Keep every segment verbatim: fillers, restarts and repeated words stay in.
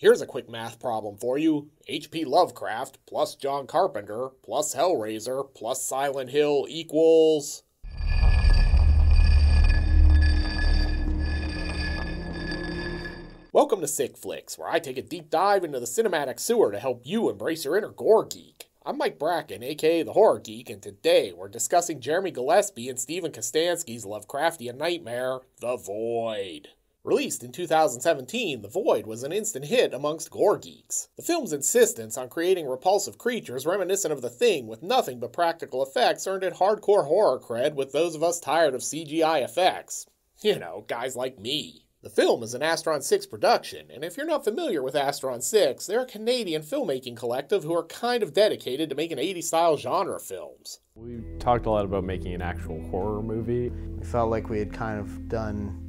Here's a quick math problem for you. H P. Lovecraft plus John Carpenter plus Hellraiser plus Silent Hill equals... Welcome to Sick Flicks, where I take a deep dive into the cinematic sewer to help you embrace your inner gore geek. I'm Mike Bracken, aka The Horror Geek, and today we're discussing Jeremy Gillespie and Stephen Kostansky's Lovecraftian nightmare, The Void. Released in two thousand seventeen, The Void was an instant hit amongst gore geeks. The film's insistence on creating repulsive creatures reminiscent of The Thing with nothing but practical effects earned it hardcore horror cred with those of us tired of C G I effects. You know, guys like me. The film is an Astron six production, and if you're not familiar with Astron six, they're a Canadian filmmaking collective who are kind of dedicated to making eighties-style genre films. We talked a lot about making an actual horror movie. We felt like we had kind of done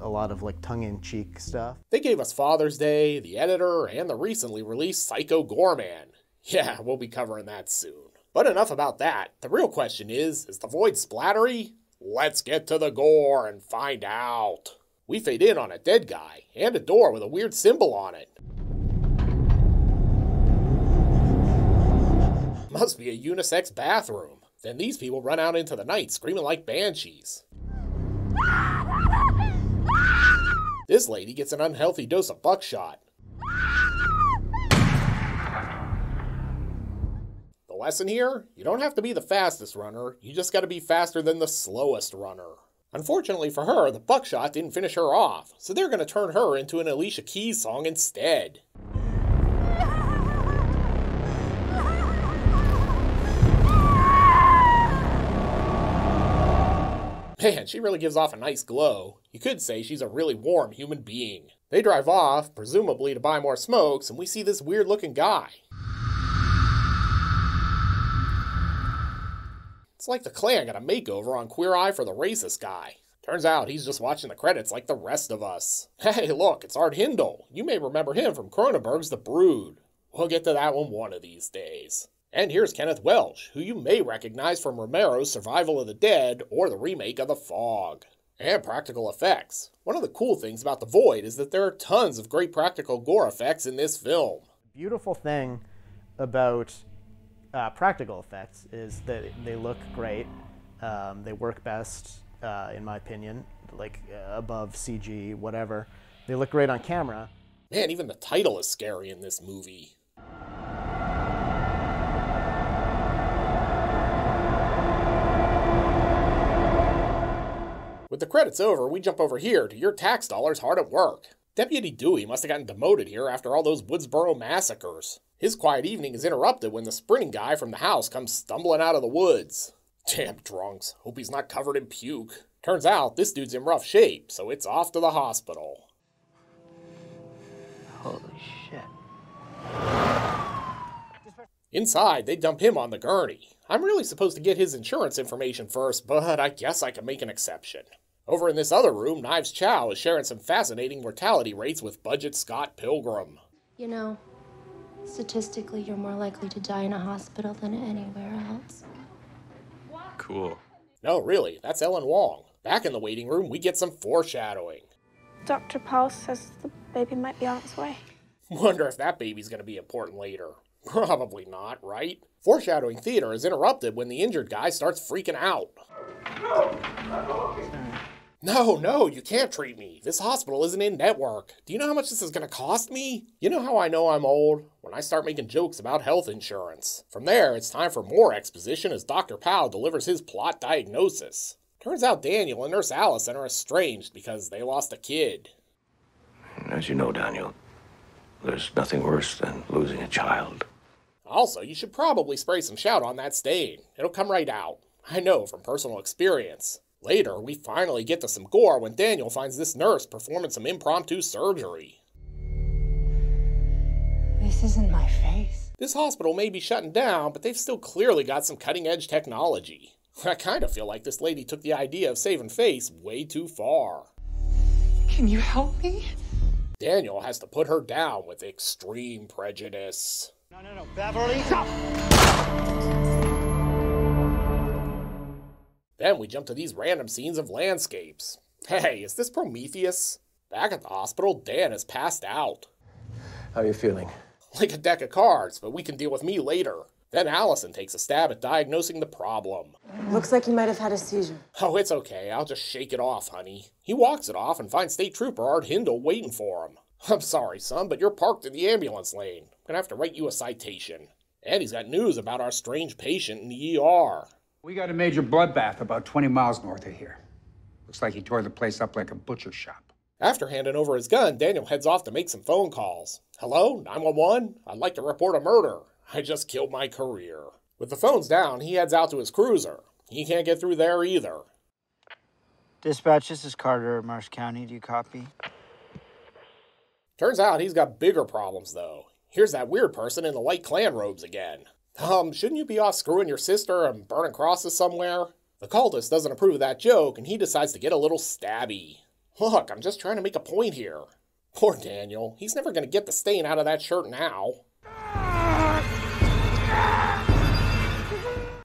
a lot of like tongue-in-cheek stuff. They gave us Father's Day, The Editor, and the recently released Psycho Goreman. Yeah, we'll be covering that soon. But enough about that. The real question is, is The Void splattery? Let's get to the gore and find out. We fade in on a dead guy, and a door with a weird symbol on it. Must be a unisex bathroom. Then these people run out into the night screaming like banshees. This lady gets an unhealthy dose of buckshot. The lesson here? You don't have to be the fastest runner, you just gotta be faster than the slowest runner. Unfortunately for her, the buckshot didn't finish her off, so they're going to turn her into an Alicia Keys song instead. Man, she really gives off a nice glow. You could say she's a really warm human being. They drive off, presumably to buy more smokes, and we see this weird-looking guy. It's like the Klan got a makeover on Queer Eye for the Racist Guy. Turns out he's just watching the credits like the rest of us. Hey look, it's Art Hindle. You may remember him from Cronenberg's The Brood. We'll get to that one one of these days. And here's Kenneth Welsh, who you may recognize from Romero's Survival of the Dead or the remake of The Fog. And practical effects. One of the cool things about The Void is that there are tons of great practical gore effects in this film. The beautiful thing about Uh, practical effects is that they look great. Um, they work best, uh, in my opinion, like uh, above C G, whatever. They look great on camera. Man, even the title is scary in this movie. With the credits over, we jump over here to your tax dollars hard at work. Deputy Dewey must have gotten demoted here after all those Woodsboro massacres. His quiet evening is interrupted when the sprinting guy from the house comes stumbling out of the woods. Damn drunks, hope he's not covered in puke. Turns out this dude's in rough shape, so it's off to the hospital. Holy shit. Inside, they dump him on the gurney. I'm really supposed to get his insurance information first, but I guess I can make an exception. Over in this other room, Knives Chow is sharing some fascinating mortality rates with budget Scott Pilgrim. You know, statistically, you're more likely to die in a hospital than anywhere else. Cool. No, really, that's Ellen Wong. Back in the waiting room, we get some foreshadowing. Doctor Paul says the baby might be on its way. Wonder if that baby's gonna be important later. Probably not, right? Foreshadowing theater is interrupted when the injured guy starts freaking out. No, no, you can't treat me. This hospital isn't in network. Do you know how much this is gonna cost me? You know how I know I'm old? When I start making jokes about health insurance. From there, it's time for more exposition as Doctor Paul delivers his plot diagnosis. Turns out Daniel and Nurse Allison are estranged because they lost a kid. As you know, Daniel, there's nothing worse than losing a child. Also, you should probably spray some Shout on that stain. It'll come right out. I know from personal experience. Later, we finally get to some gore when Daniel finds this nurse performing some impromptu surgery. This isn't my face. This hospital may be shutting down, but they've still clearly got some cutting-edge technology. I kind of feel like this lady took the idea of saving face way too far. Can you help me? Daniel has to put her down with extreme prejudice. No, no, no, Beverly, stop! Then we jump to these random scenes of landscapes. Hey, is this Prometheus? Back at the hospital, Dan is passed out. How are you feeling? Like a deck of cards, but we can deal with me later. Then Allison takes a stab at diagnosing the problem. Looks like he might have had a seizure. Oh, it's okay. I'll just shake it off, honey. He walks it off and finds State Trooper Art Hindle waiting for him. I'm sorry, son, but you're parked in the ambulance lane. I'm gonna have to write you a citation. And he's got news about our strange patient in the E R. We got a major bloodbath about twenty miles north of here. Looks like he tore the place up like a butcher shop. After handing over his gun, Daniel heads off to make some phone calls. Hello, nine one one? I'd like to report a murder. I just killed my career. With the phones down, he heads out to his cruiser. He can't get through there either. Dispatch, this is Carter at Marsh County. Do you copy? Turns out he's got bigger problems, though. Here's that weird person in the light clan robes again. Um, shouldn't you be off screwing your sister and burning crosses somewhere? The cultist doesn't approve of that joke, and he decides to get a little stabby. Look, I'm just trying to make a point here. Poor Daniel. He's never going to get the stain out of that shirt now.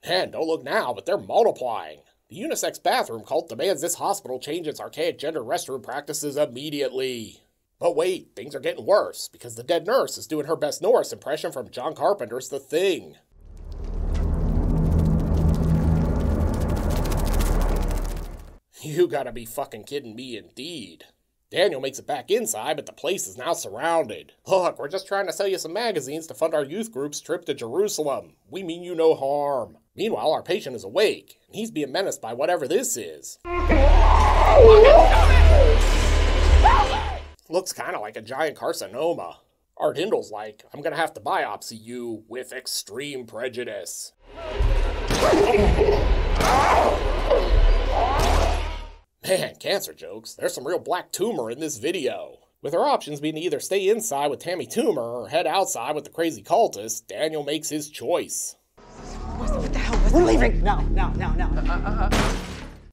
And don't look now, but they're multiplying. The unisex bathroom cult demands this hospital change its archaic gender restroom practices immediately. But wait, things are getting worse, because the dead nurse is doing her best Norris impression from John Carpenter's The Thing. You gotta be fucking kidding me indeed. Daniel makes it back inside, but the place is now surrounded. Look, we're just trying to sell you some magazines to fund our youth group's trip to Jerusalem. We mean you no harm. Meanwhile, our patient is awake, and he's being menaced by whatever this is. Looks kind of like a giant carcinoma. Art Hindle's like, I'm gonna have to biopsy you with extreme prejudice. Man, cancer jokes. There's some real black tumor in this video. With her options being to either stay inside with Tammy Tumor or head outside with the crazy cultist, Daniel makes his choice. What the hell? We're leaving! No, no, no, no. Uh, uh, uh.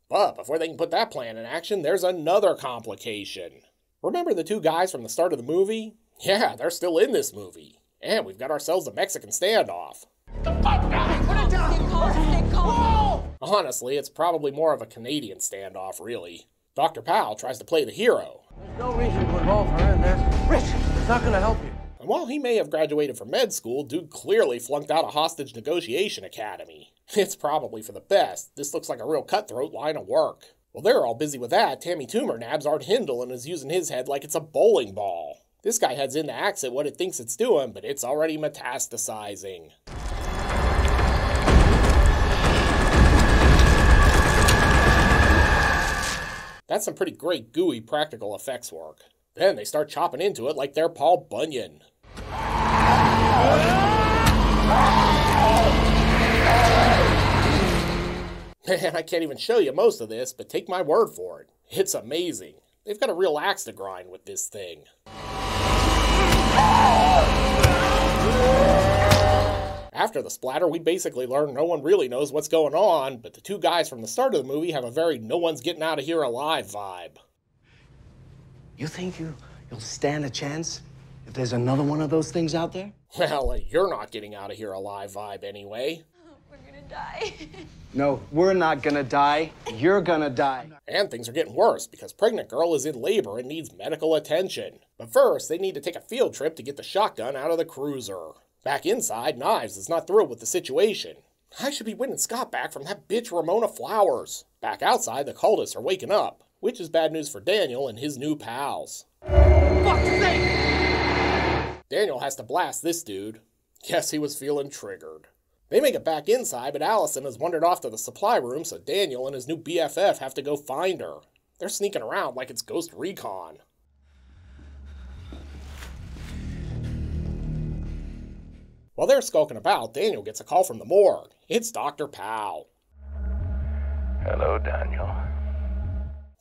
But before they can put that plan in action, there's another complication. Remember the two guys from the start of the movie? Yeah, they're still in this movie. And we've got ourselves a Mexican standoff. The fuck? What the hell? Honestly, it's probably more of a Canadian standoff, really. Doctor Paul tries to play the hero. There's no reason to involve her in this. Rich, it's not going to help you. And while he may have graduated from med school, dude clearly flunked out of hostage negotiation academy. It's probably for the best. This looks like a real cutthroat line of work. While they're all busy with that, Tammy Tumor nabs Art Hindle and is using his head like it's a bowling ball. This guy heads in to axe at what it thinks it's doing, but it's already metastasizing. That's some pretty great gooey practical effects work. Then they start chopping into it like they're Paul Bunyan. Man, I can't even show you most of this, but take my word for it. It's amazing. They've got a real axe to grind with this thing. After the splatter, we basically learn no one really knows what's going on, but the two guys from the start of the movie have a very no-one's-getting-out-of-here-alive vibe. You think you, you'll stand a chance if there's another one of those things out there? Well, you're not getting out of here alive vibe anyway. We're gonna die. No, we're not gonna die. You're gonna die. And things are getting worse because pregnant girl is in labor and needs medical attention. But first, they need to take a field trip to get the shotgun out of the cruiser. Back inside, Knives is not thrilled with the situation. I should be winning Scott back from that bitch Ramona Flowers. Back outside, the cultists are waking up, which is bad news for Daniel and his new pals. Fuck's sake! Daniel has to blast this dude. Guess he was feeling triggered. They make it back inside, but Allison has wandered off to the supply room, so Daniel and his new B F F have to go find her. They're sneaking around like it's Ghost Recon. While they're skulking about, Daniel gets a call from the morgue. It's Doctor Paul. Hello, Daniel.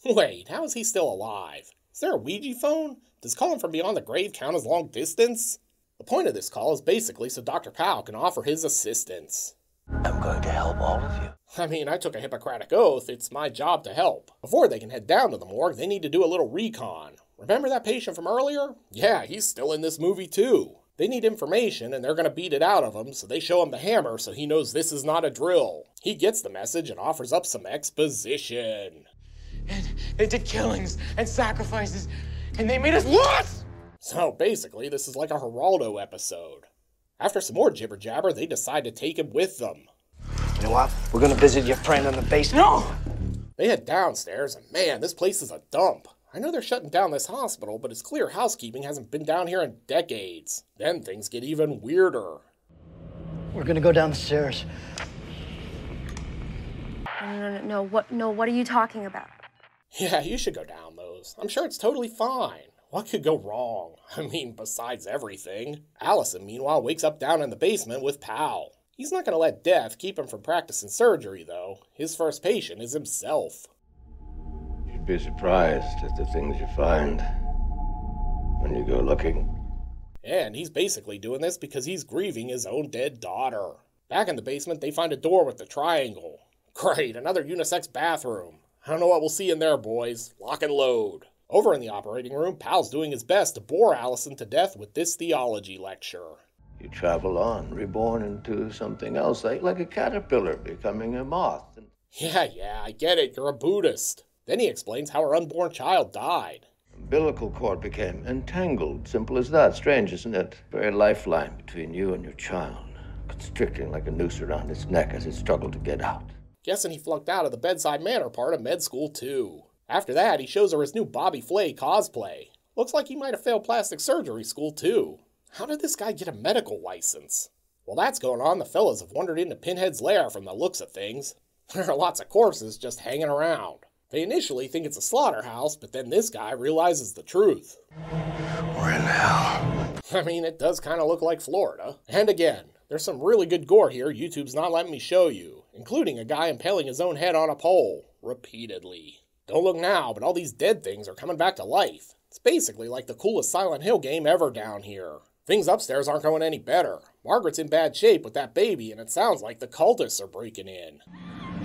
Wait, how is he still alive? Is there a Ouija phone? Does calling from beyond the grave count as long distance? The point of this call is basically so Doctor Paul can offer his assistance. I'm going to help all of you. I mean, I took a Hippocratic oath. It's my job to help. Before they can head down to the morgue, they need to do a little recon. Remember that patient from earlier? Yeah, he's still in this movie too. They need information, and they're going to beat it out of him, so they show him the hammer so he knows this is not a drill. He gets the message and offers up some exposition. And they did killings and sacrifices, and they made us— What?! So basically, this is like a Geraldo episode. After some more jibber-jabber, they decide to take him with them. You know what? We're gonna visit your friend in the basement. No! They head downstairs, and man, this place is a dump. I know they're shutting down this hospital, but it's clear housekeeping hasn't been down here in decades. Then things get even weirder. We're gonna go down the stairs. No, no, no, no, what, no, what are you talking about? Yeah, you should go down those. I'm sure it's totally fine. What could go wrong? I mean, besides everything. Allison, meanwhile, wakes up down in the basement with Pal. He's not gonna let death keep him from practicing surgery, though. His first patient is himself. You'd be surprised at the things you find when you go looking. And he's basically doing this because he's grieving his own dead daughter. Back in the basement, they find a door with the triangle. Great, another unisex bathroom. I don't know what we'll see in there, boys. Lock and load. Over in the operating room, Pal's doing his best to bore Allison to death with this theology lecture. You travel on, reborn into something else, like, like a caterpillar becoming a moth. Yeah, yeah, I get it. You're a Buddhist. Then he explains how her unborn child died. Umbilical cord became entangled. Simple as that. Strange, isn't it? Very lifeline between you and your child, constricting like a noose around its neck as it struggled to get out. Guessing he flunked out of the bedside manner part of med school, too. After that, he shows her his new Bobby Flay cosplay. Looks like he might have failed plastic surgery school, too. How did this guy get a medical license? While that's going on, the fellas have wandered into Pinhead's lair from the looks of things. There are lots of corpses just hanging around. They initially think it's a slaughterhouse, but then this guy realizes the truth. We're in hell. I mean, it does kind of look like Florida. And again, there's some really good gore here YouTube's not letting me show you, including a guy impaling his own head on a pole, repeatedly. Don't look now, but all these dead things are coming back to life. It's basically like the coolest Silent Hill game ever down here. Things upstairs aren't going any better. Margaret's in bad shape with that baby, and it sounds like the cultists are breaking in.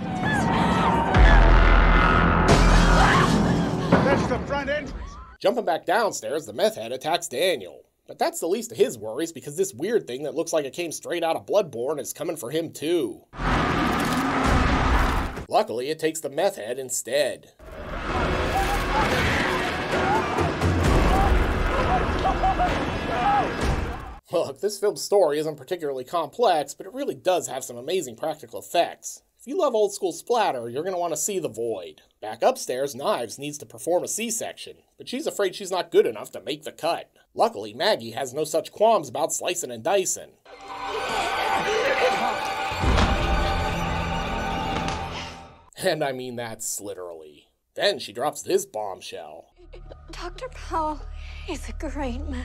That's the front entrance! Jumping back downstairs, the meth head attacks Daniel. But that's the least of his worries, because this weird thing that looks like it came straight out of Bloodborne is coming for him too. Luckily, it takes the meth head instead. Look, this film's story isn't particularly complex, but it really does have some amazing practical effects. If you love old school splatter, you're going to want to see The Void. Back upstairs, Knives needs to perform a C-section, but she's afraid she's not good enough to make the cut. Luckily, Maggie has no such qualms about slicing and dicing. And I mean that's literally. Then she drops this bombshell. Doctor Paul is a great man.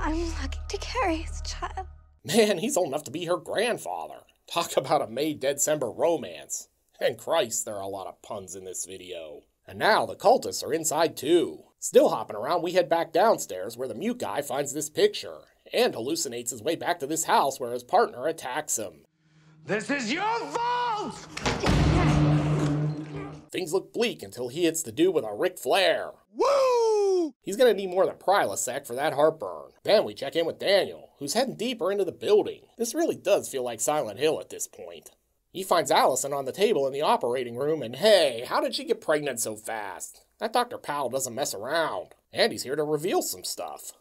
I'm lucky to carry his child. Man, he's old enough to be her grandfather. Talk about a May-December romance. And Christ, there are a lot of puns in this video. And now the cultists are inside too. Still hopping around, we head back downstairs where the mute guy finds this picture and hallucinates his way back to this house where his partner attacks him. This is your fault! Things look bleak until he hits the dude with a Ric Flair. Woo! He's gonna need more than Prilosec for that heartburn. Then we check in with Daniel, who's heading deeper into the building. This really does feel like Silent Hill at this point. He finds Allison on the table in the operating room, and hey, how did she get pregnant so fast? That Doctor Powell doesn't mess around. And he's here to reveal some stuff.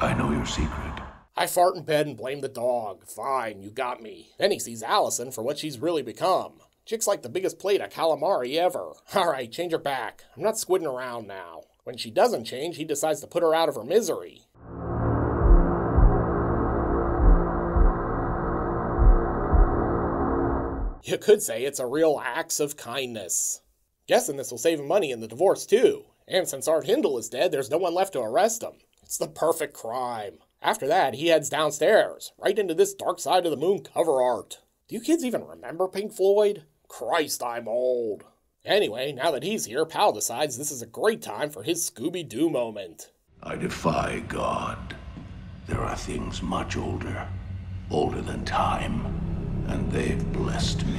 I know your secret. I fart in bed and blame the dog. Fine, you got me. Then he sees Allison for what she's really become. Chick's like the biggest plate of calamari ever. Alright, change her back. I'm not squidding around now. When she doesn't change, he decides to put her out of her misery. You could say it's a real act of kindness. Guessing this will save him money in the divorce too. And since Art Hindle is dead, there's no one left to arrest him. It's the perfect crime. After that, he heads downstairs, right into this Dark Side of the Moon cover art. Do you kids even remember Pink Floyd? Christ, I'm old. Anyway, now that he's here, Pal decides this is a great time for his Scooby-Doo moment. I defy God. There are things much older, older than time, and they've blessed me.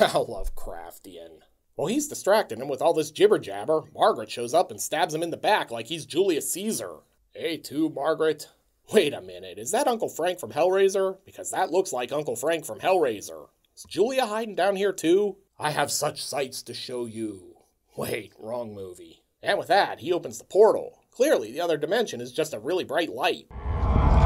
How Lovecraftian. While he's distracting him with all this jibber-jabber, Margaret shows up and stabs him in the back like he's Julius Caesar. Hey, too, Margaret. Wait a minute, is that Uncle Frank from Hellraiser? Because that looks like Uncle Frank from Hellraiser. Is Julia hiding down here too? I have such sights to show you. Wait, wrong movie. And with that, he opens the portal, Clearly, the other dimension is just a really bright light. I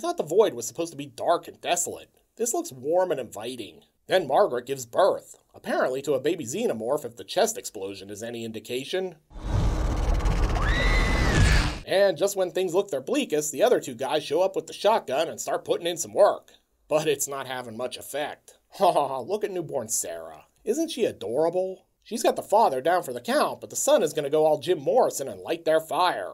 thought the void was supposed to be dark and desolate. This looks warm and inviting. Then Margaret gives birth, apparently to a baby xenomorph if the chest explosion is any indication. And just when things look their bleakest, the other two guys show up with the shotgun and start putting in some work. But it's not having much effect. Haha, look at newborn Sarah. Isn't she adorable? She's got the father down for the count, but the son is gonna go all Jim Morrison and light their fire.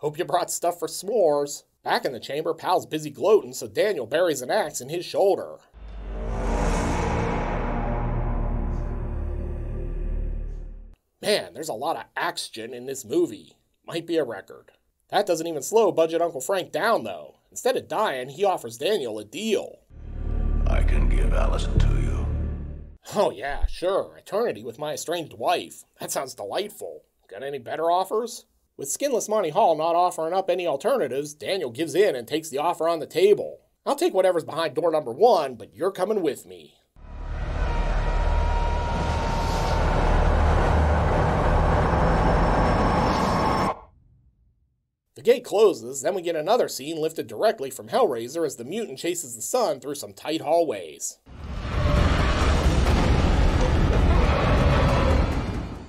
Hope you brought stuff for s'mores. Back in the chamber, Pal's busy gloating, so Daniel buries an axe in his shoulder. Man, there's a lot of action in this movie. Might be a record. That doesn't even slow budget Uncle Frank down, though. Instead of dying, he offers Daniel a deal. I can give Allison to you. Oh yeah, sure. Eternity with my estranged wife. That sounds delightful. Got any better offers? With Skinless Monty Hall not offering up any alternatives, Daniel gives in and takes the offer on the table. I'll take whatever's behind door number one, but you're coming with me. The gate closes, then we get another scene lifted directly from Hellraiser as the mutant chases the sun through some tight hallways.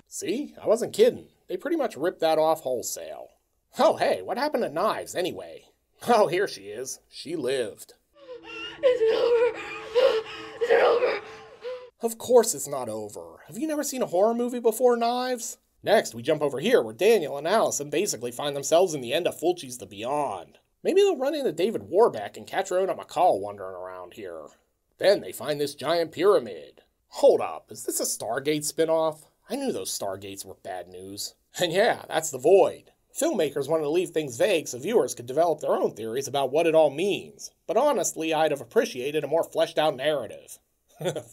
See? I wasn't kidding. They pretty much ripped that off wholesale. Oh hey, what happened to Knives anyway? Oh, here she is. She lived. Is it over? Is it over? Of course it's not over. Have you never seen a horror movie before, Knives? Next, we jump over here where Daniel and Allison basically find themselves in the end of Fulci's The Beyond. Maybe they'll run into David Warbeck and catch Rhoda McCall wandering around here. Then they find this giant pyramid. Hold up, is this a Stargate spinoff? I knew those Stargates were bad news. And yeah, that's the void. Filmmakers wanted to leave things vague so viewers could develop their own theories about what it all means. But honestly, I'd have appreciated a more fleshed out narrative.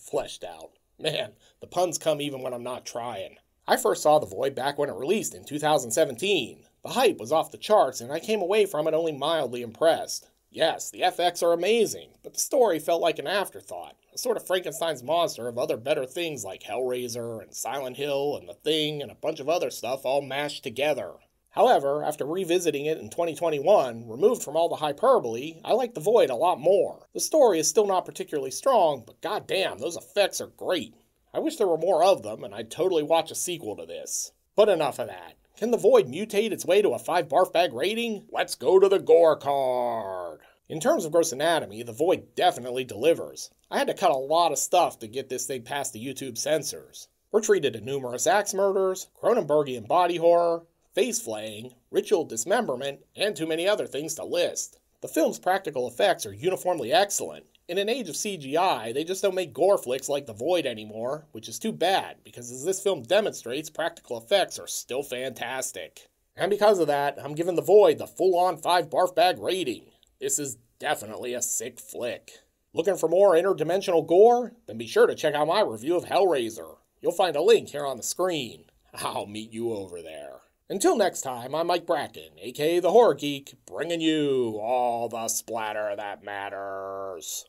Fleshed out. Man, the puns come even when I'm not trying. I first saw The Void back when it released in two thousand seventeen. The hype was off the charts and I came away from it only mildly impressed. Yes, the F X are amazing, but the story felt like an afterthought. A sort of Frankenstein's monster of other better things like Hellraiser and Silent Hill and The Thing and a bunch of other stuff all mashed together. However, after revisiting it in twenty twenty-one, removed from all the hyperbole, I like The Void a lot more. The story is still not particularly strong, but goddamn, those effects are great. I wish there were more of them, and I'd totally watch a sequel to this. But enough of that. Can The Void mutate its way to a five barf bag rating? Let's go to the gore card! In terms of gross anatomy, The Void definitely delivers. I had to cut a lot of stuff to get this thing past the YouTube censors. We're treated to numerous axe murders, Cronenbergian body horror, face flaying, ritual dismemberment, and too many other things to list. The film's practical effects are uniformly excellent. In an age of C G I, they just don't make gore flicks like The Void anymore, which is too bad, because as this film demonstrates, practical effects are still fantastic. And because of that, I'm giving The Void the full-on five barf bag rating. This is definitely a sick flick. Looking for more interdimensional gore? Then be sure to check out my review of Hellraiser. You'll find a link here on the screen. I'll meet you over there. Until next time, I'm Mike Bracken, aka The Horror Geek, bringing you all the splatter that matters.